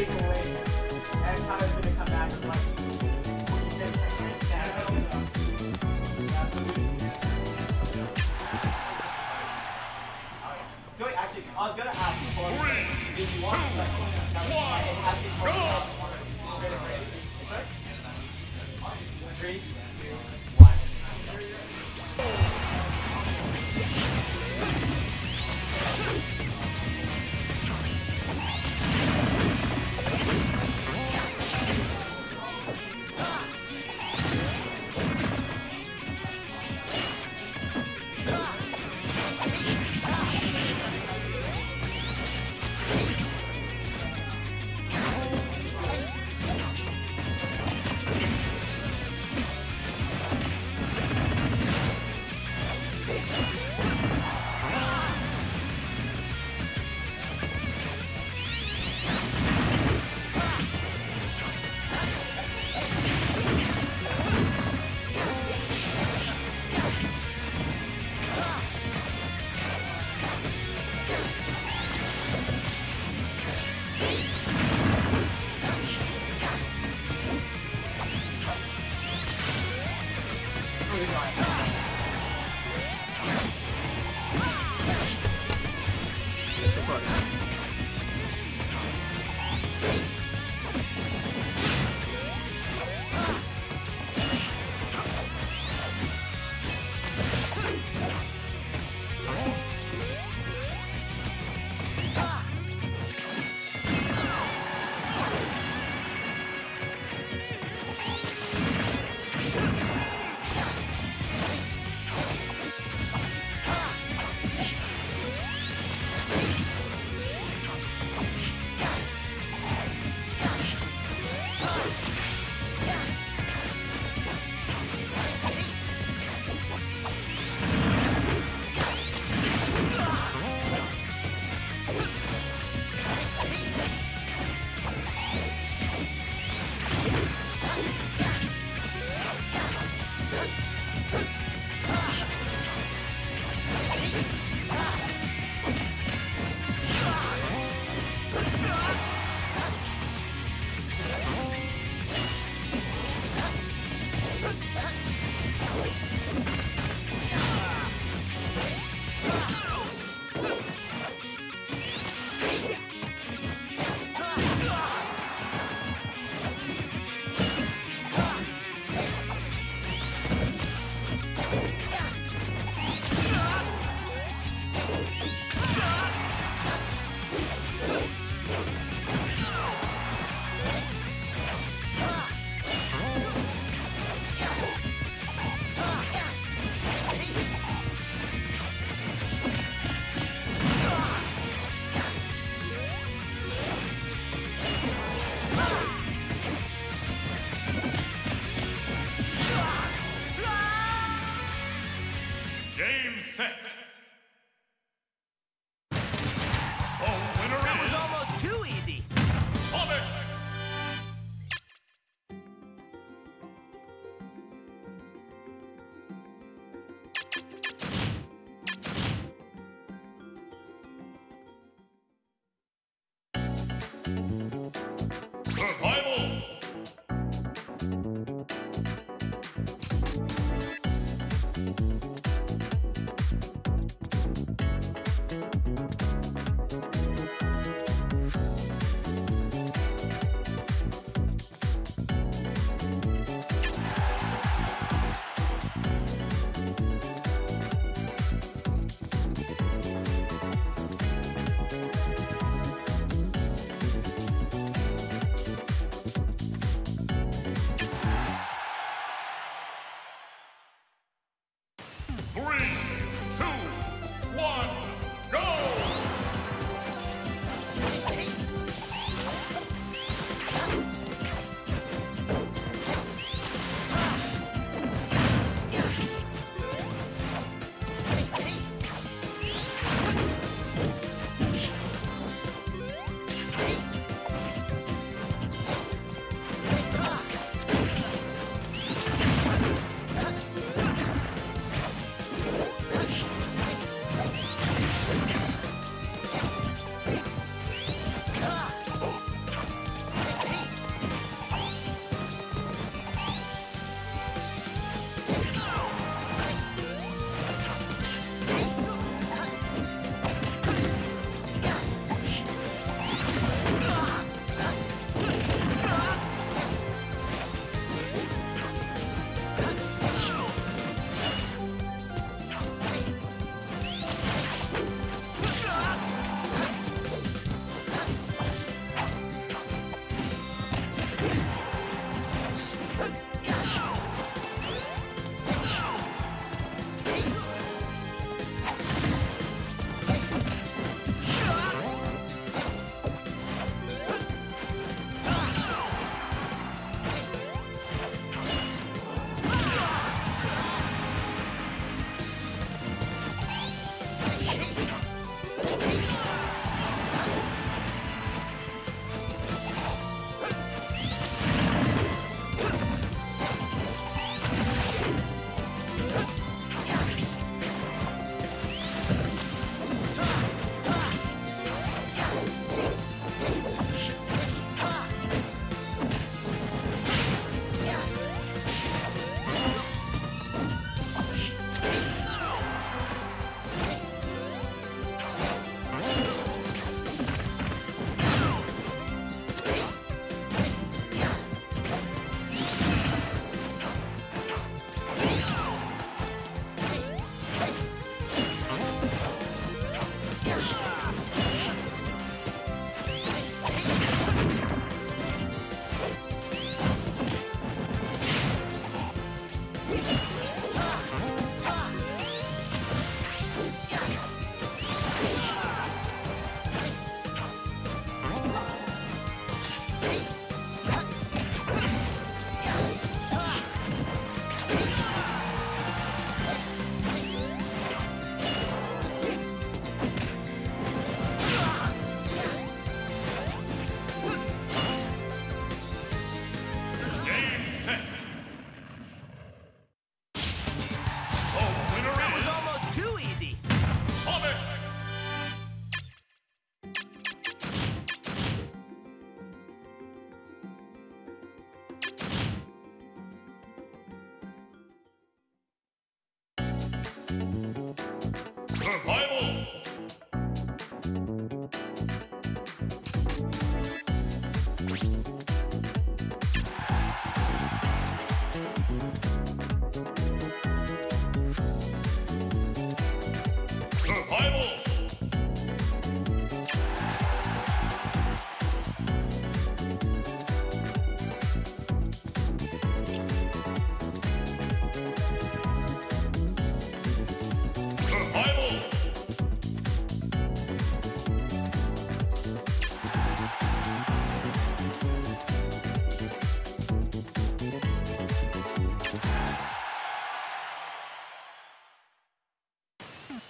even with, I thought I was gonna come back with like 46 seconds down. Do I actually, I was gonna ask before, did you want the second one? That was actually totally awesome already. Ready for it? Sure. 3, 2, 1.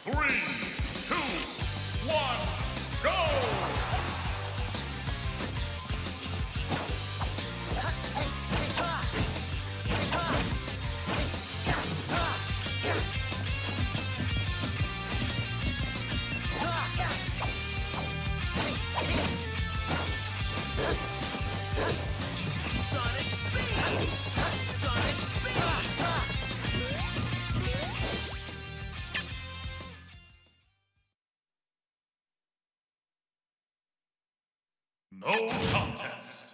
3, 2, 1, go! No contest.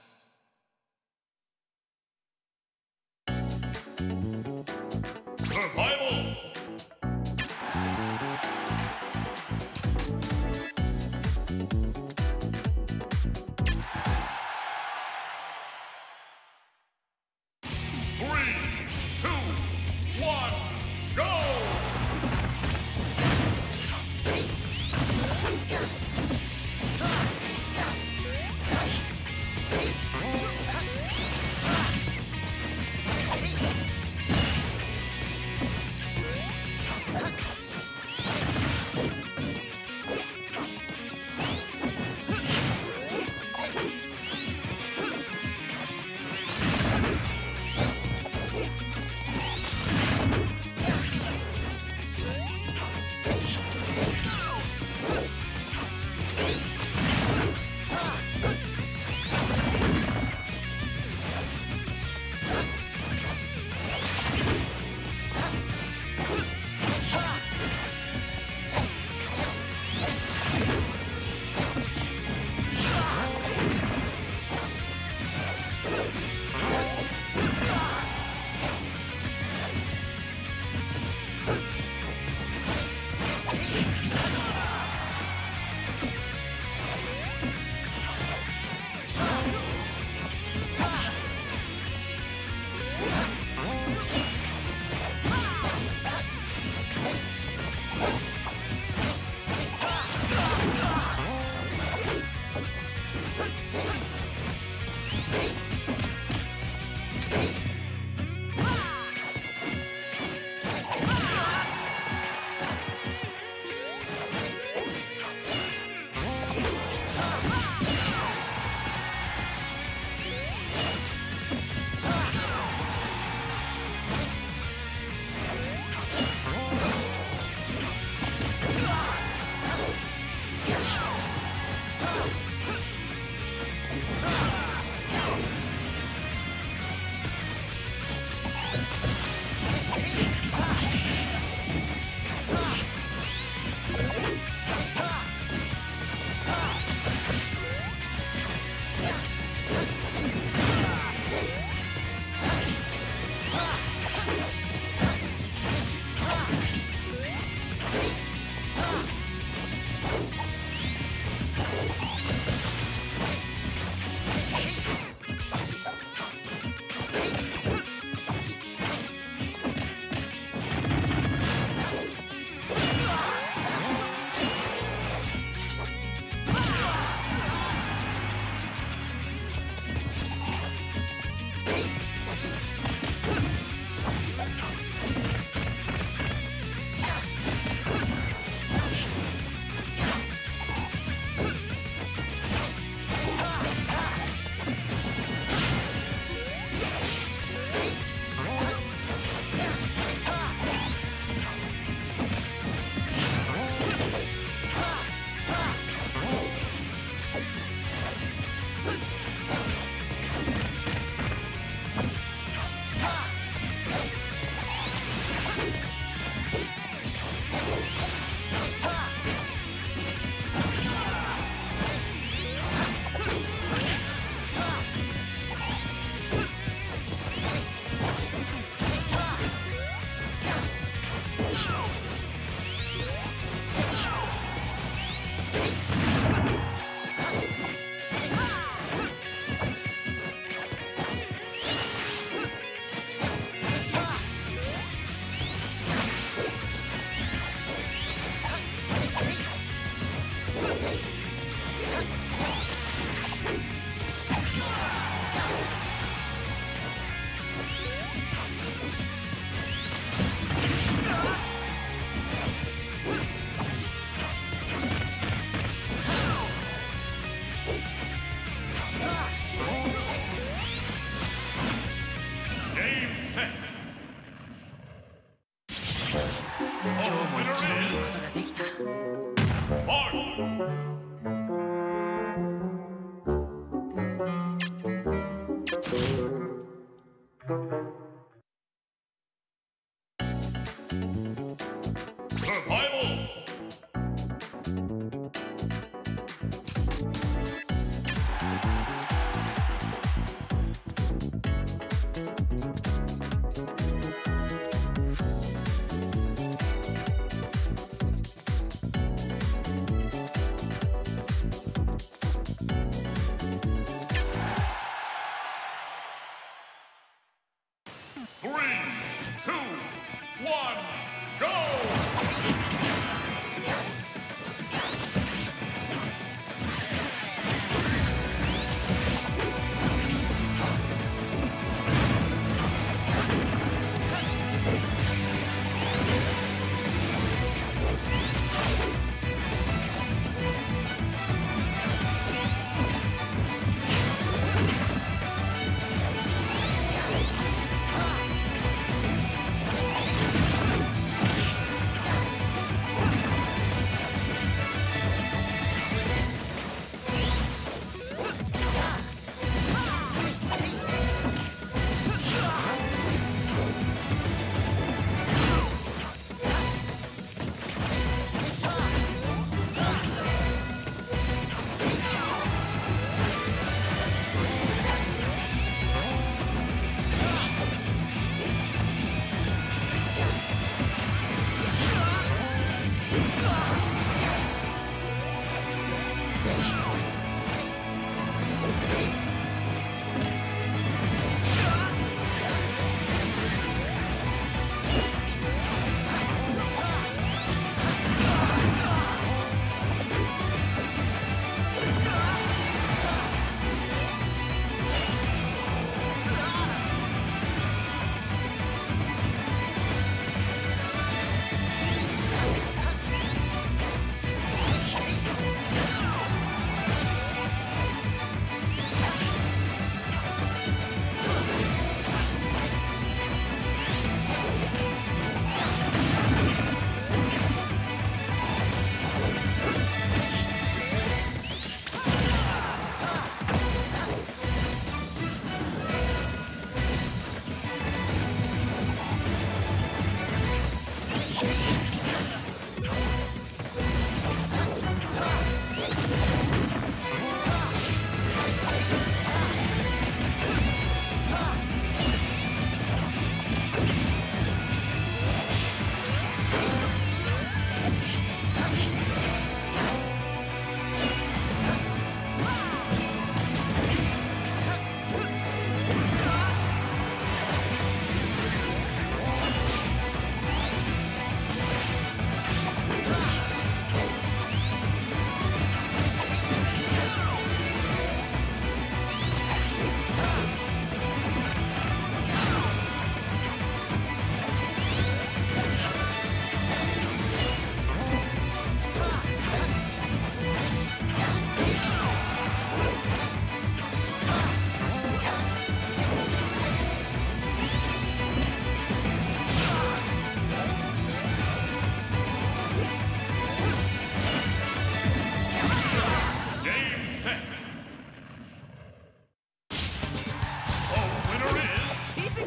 Survival.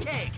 Cake.